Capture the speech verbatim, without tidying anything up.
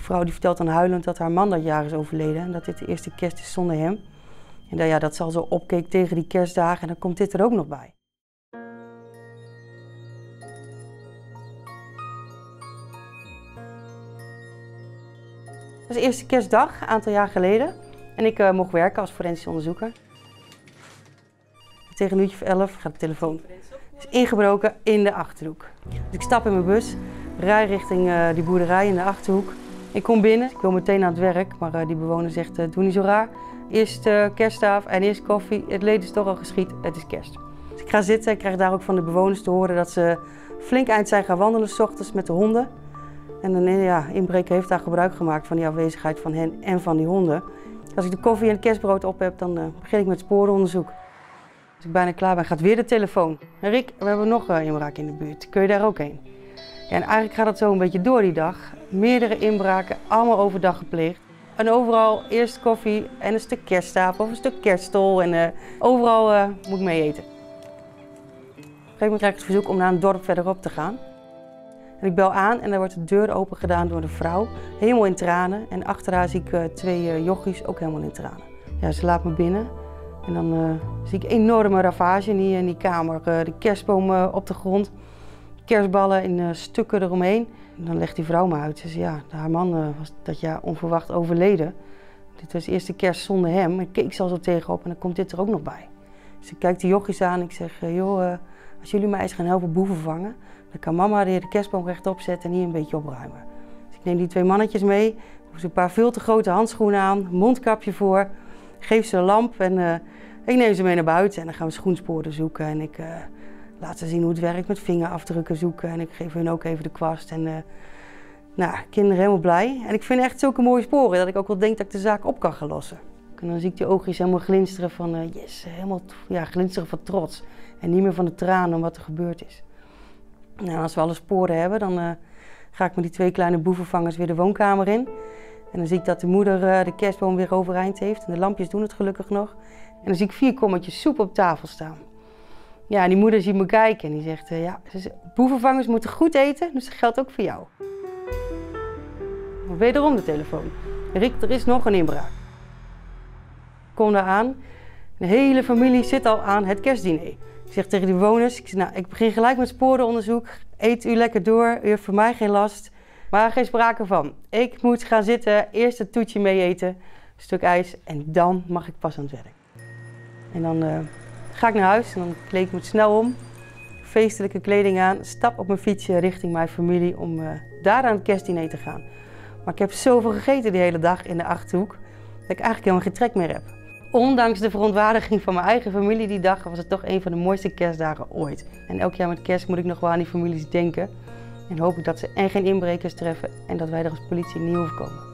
die vrouw die vertelt dan huilend dat haar man dat jaar is overleden en dat dit de eerste kerst is zonder hem. En dat, ja, dat ze al zo opkeek tegen die kerstdagen en dan komt dit er ook nog bij. Het was de eerste kerstdag, een aantal jaar geleden. En ik uh, mocht werken als forensisch onderzoeker. Tegen een uurtje of elf gaat de telefoon. Is ingebroken in de Achterhoek. Dus ik stap in mijn bus, rij richting uh, die boerderij in de Achterhoek. Ik kom binnen, ik wil meteen aan het werk, maar uh, die bewoner zegt uh, doe niet zo raar. Eerst uh, kerststaaf en eerst koffie, het leed is toch al geschied, het is kerst. Dus ik ga zitten en krijg daar ook van de bewoners te horen dat ze flink eind zijn gaan wandelen 's ochtends met de honden. En een ja, inbreker heeft daar gebruik gemaakt van die afwezigheid van hen en van die honden. Als ik de koffie en het kerstbrood op heb, dan uh, begin ik met sporenonderzoek. Als ik bijna klaar ben, gaat weer de telefoon. Rick, we hebben nog een inbraak in de buurt. Kun je daar ook heen? En eigenlijk gaat dat zo een beetje door die dag. Meerdere inbraken, allemaal overdag gepleegd. En overal eerst koffie en een stuk kerststapel of een stuk kerststol. En uh, overal uh, moet ik mee eten. Op een gegeven moment krijg ik het verzoek om naar een dorp verderop te gaan. En ik bel aan en daar wordt de deur open gedaan door de vrouw. Helemaal in tranen. En achter haar zie ik uh, twee uh, jochies ook helemaal in tranen. Ja, ze laat me binnen. En dan uh, zie ik enorme ravage in die, in die kamer. Uh, de kerstboom uh, op de grond, kerstballen in uh, stukken eromheen. En dan legt die vrouw me uit. Ze zegt, ja, haar man uh, was dat jaar onverwacht overleden. Dit was de eerste kerst zonder hem. Ik keek zelfs op tegenop en dan komt dit er ook nog bij. Dus ik kijk die jochies aan en ik zeg, uh, joh, uh, als jullie mij eens gaan helpen boeven vangen, dan kan mama de kerstboom rechtop zetten en hier een beetje opruimen. Dus ik neem die twee mannetjes mee, doe ze een paar veel te grote handschoenen aan, mondkapje voor. Geef ze een lamp en uh, ik neem ze mee naar buiten en dan gaan we schoensporen zoeken. En ik uh, laat ze zien hoe het werkt met vingerafdrukken zoeken en ik geef hun ook even de kwast. En, uh, nou, kinderen helemaal blij. En ik vind echt zulke mooie sporen dat ik ook wel denk dat ik de zaak op kan gaan lossen. En dan zie ik die oogjes helemaal glinsteren van uh, yes, helemaal ja, glinsteren van trots. En niet meer van de tranen om wat er gebeurd is. Nou, als we alle sporen hebben, dan uh, ga ik met die twee kleine boevenvangers weer de woonkamer in. En dan zie ik dat de moeder de kerstboom weer overeind heeft. En de lampjes doen het gelukkig nog. En dan zie ik vier kommetjes soep op tafel staan. Ja, en die moeder ziet me kijken en die zegt, ja, boevenvangers moeten goed eten, dus dat geldt ook voor jou. Maar wederom de telefoon. Rick, er is nog een inbraak. Ik kom daar aan. De hele familie zit al aan het kerstdiner. Ik zeg tegen die bewoners, ik, nou, ik begin gelijk met sporenonderzoek. Eet u lekker door, u heeft voor mij geen last. Maar geen sprake van. Ik moet gaan zitten, eerst het toetje mee eten, een stuk ijs en dan mag ik pas aan het werk. En dan uh, ga ik naar huis en dan kleed ik me snel om, feestelijke kleding aan, stap op mijn fietsje richting mijn familie om uh, daar aan het kerstdiner te gaan. Maar ik heb zoveel gegeten die hele dag in de Achterhoek dat ik eigenlijk helemaal geen trek meer heb. Ondanks de verontwaardiging van mijn eigen familie die dag was het toch een van de mooiste kerstdagen ooit. En elk jaar met kerst moet ik nog wel aan die families denken. En hoop ik dat ze en geen inbrekers treffen en dat wij er als politie niet hoeven komen.